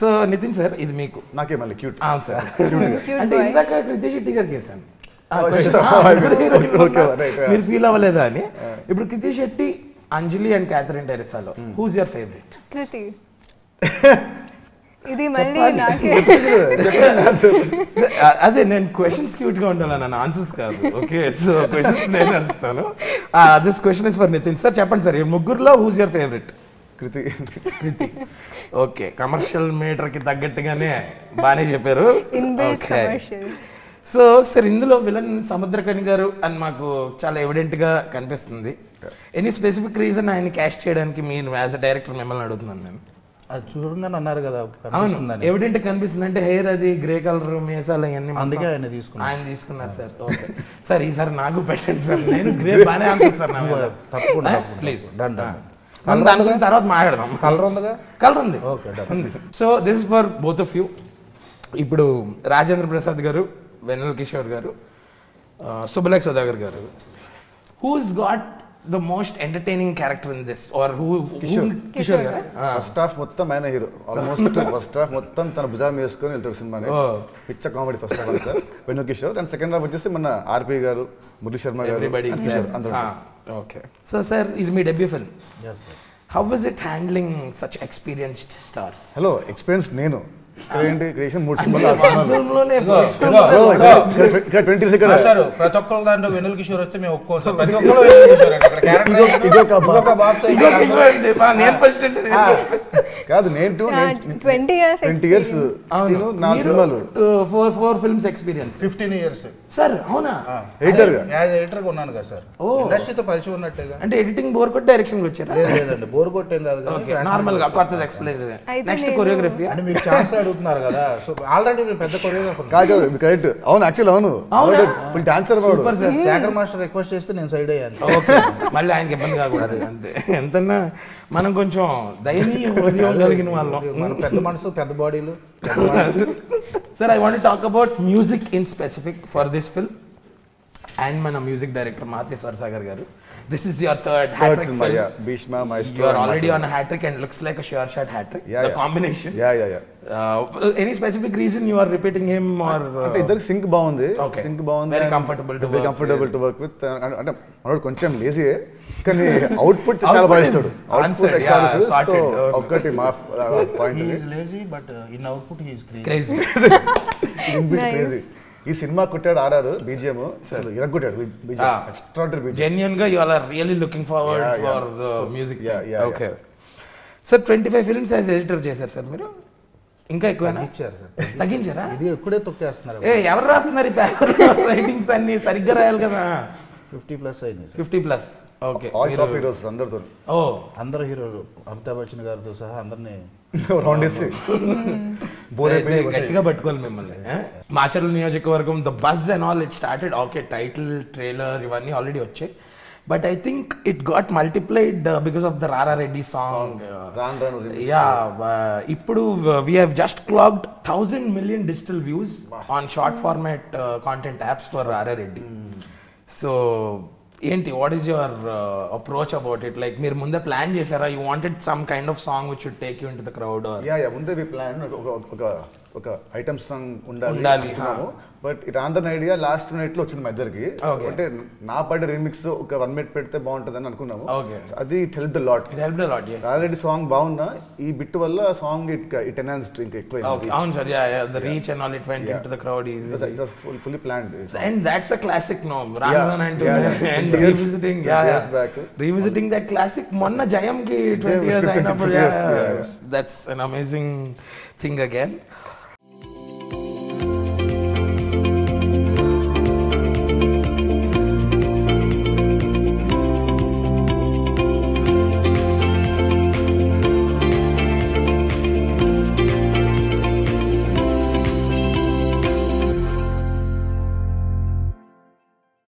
So Nitin sir, ఇది మీకు నాకేమల్ల cute answer అంటే ఇందాక కృతేష్ టిగర్ కేసాను మీరు ఫీల్ అవ్వలేదా అని ఇప్పుడు కృతేష్ శెట్టి అంజలి అండ్ క్యాథరిన్ టెరెసాలో హూస్ యువర్ ఫేవరెట్ కృతి ఇది మళ్ళీ నాకే అదే నేను క్వశ్చన్స్ క్యూట్ గా ఉండాలన్న ఆన్సర్స్ కాదు ఓకే సో క్వశ్చన్స్ నేను అడుగుతాను this question is for Nitin sir చెప్పండి సార్ ఈ ముగ్గురులో who's your favourite Kriti Kriti okay commercial meter కి తగ్గట్టుగానే బానే చెప్పారు ఓకే సో సార్ ఇందులో విలన్ సముద్రకని గారు అని మాకు చాలా ఎవిడెంట్ గా కనిపిస్తుంది ఎనీ స్పెసిఫిక్ రీజన్ ఆయన క్యాష్ చేయడానికి మీరు యాజ్ అ డైరెక్టర్ మిమ్మల్ని అడుగుతున్నాను నేను అది చూడంగానే అన్నారు కదా ఎవిడెంట్ కనిపిస్తుంది అంటే హెయిర్ అది గ్రే కలర్ మేసాలు అవన్నీ అందుకే ఆయన తీసుకున్నారు సార్ ఓకే సార్ ఈసారి నాకు పెట్టండి సార్ నేను గ్రే బానే అంటాను సార్ తప్పకుండా ప్లీజ్ డన్ డన్ మనం దాని గురించి తర్వాత మాట్లాడదాం కలర్ ఉందిగా కలర్ ఉంది okay so this is for both of you ఇప్పుడు రాజేంద్ర ప్రసాద్ గారు వెనల్ కిషోర్ గారు Subhalekha Sudhakar garu who's got the most entertaining character in this or who Kishor garu first half mottham aina hero almost first half mottham tana buzar meskoni veltadu cinema ne picture comedy first half sir Venal Kishor and second half vachesi mana RP garu Murali Sharma garu everybody Kishor andru okay so sir is my debut film yes sir how was it handling such experienced stars hello experienced nenu ఏంటి creation mood symbol ఆసనలోనే ఇక్కడ 20 second sir ప్రతి ఒక్కల దాంట్లో వెనల్ కిషోర్ వస్తే మేము ఒక్కోసారి ప్రతి ఒక్కలో వెనల్ కిషోర్ అక్కడ క్యారెక్టర్ ఇదొక బాప్ నేను ఫస్ట్ అంటే కాదు నేను 20 years నేను నా సినిమాలు 4 ఫిల్మ్స్ ఎక్స్‌పీరియన్స్ 15 years సార్ అవునా ఎడిటర్ గా యాజ్ ఎడిటర్ గా ఉన్నాను కదా సార్ ఇండస్ట్రీతో పరిచయం ఉన్నట్లుగా అంటే ఎడిటింగ్ బోర్ కొట్టి డైరెక్షన్ కి వచ్చారా లేదండి బోర్ కొట్టేం కాదు కదా నార్మల్ గా కొత్తది ఎక్స్‌ప్లెయిన్ చేయండి నెక్స్ట్ కొరియోగ్రాఫీ అంటే మీరు ఛాన్స్ అడుగుతున్నారు కదా సో ఆల్రెడీ నేను పెద్ద కొరియోగ్రాఫర్ కాదు కరెక్ట్ అవును యాక్చువల్ అవును ఫుల్ డాన్సర్ వాడు super sir Sekhar master request చేస్తే నేను సైడ్ అయ్యాను ఓకే మళ్ళీ ఆయనకి ఇబ్బంది కాకూడదు అంతే ఎంతన్నా మనం కొంచెం దయనీయ హృదయం కలిగిన వాళ్ళం మన పెద్ద మనసు పెద్ద బాడీలు sir I want to talk about music in specific for this film and మన మ్యూజిక్ డైరెక్టర్ మాతి స్వర్ సాగర్ గారు this is your third hat-trick film yeah Bhishma Maestro you are already on a hat-trick and looks like a sure shot hat-trick yeah, the combination any specific reason you are repeating him or అంటే ఇద్దరు sync బాగుంది sync బాగుంది very comfortable to work with అంటే మనోడు కొంచెం lazy కానీ output చాలా బాగుస్తాడు అవుట్పుట్ ఎక్స్ట్రాలు ఒకటి మా point he is lazy but in output he is crazy crazy ఈ సినిమా కొట్టాడు ఆర్ఆర్ బిజిఎం అసలు ఇరగొట్టాడు బిజిఎం ఎక్స్ట్రాడర్ బిజిఎం జెన్యూన్ గా you all are really looking forward for music okay sir 25 films as editor చేశారు sir మీరు ఇంకా ఎక్కువనా ఇచ్చారు సార్ తగ్గించారా ఇది ఎక్కుడే తొక్కేస్తున్నారు ఏ ఎవరు రాస్తున్నారు పేపర్ రైటింగ్స్ అన్ని సరిగ్గా రాయాలి కదా 50 ప్లస్ అయినాయి sir 50 plus okay all top heroes అందరితో ఓ అందరు హీరోలు అమితాబ్ బచ్చన్ గారితో సహా అందర్ని గట్టిగా పట్టుకోవాలి మిమ్మల్ని Macherla Niyojakavargam the buzz and all it started okay title trailer ఇవన్నీ ఆల్రెడీ వచ్చాయి but I think it got multiplied because of the Rara Reddy song ఇప్పుడు we have just clocked 1,000 million digital views on short format content apps for Rara Reddy so ఏంటి what is your approach about it like మీరు ముందే plan చేశారా you wanted some kind of song which would take you into the crowd are yeah yeah ముందే we plan ఒక item song ఉండాలి but it on then idea last minute లో వచ్చింది మా ఇద్దరికి అంటే నా పాడే రీమిక్స్ ఒక 1 minute పెడితే బాగుంటుంది అని అనుకున్నాము అది it helped a lot already song బాగున్నా ఈ బిట్ వల్ల సాంగ్ ఇట్ ఎన్హాన్స్డ్ ఇంకా ఎక్కువ the reach and all it went into the crowd easily it was fully planned and that's a classic no రామన్ and revisiting yeah years back revisiting that classic మొన్న జయం కి 20 years అయినప్పుడు that's an amazing thing again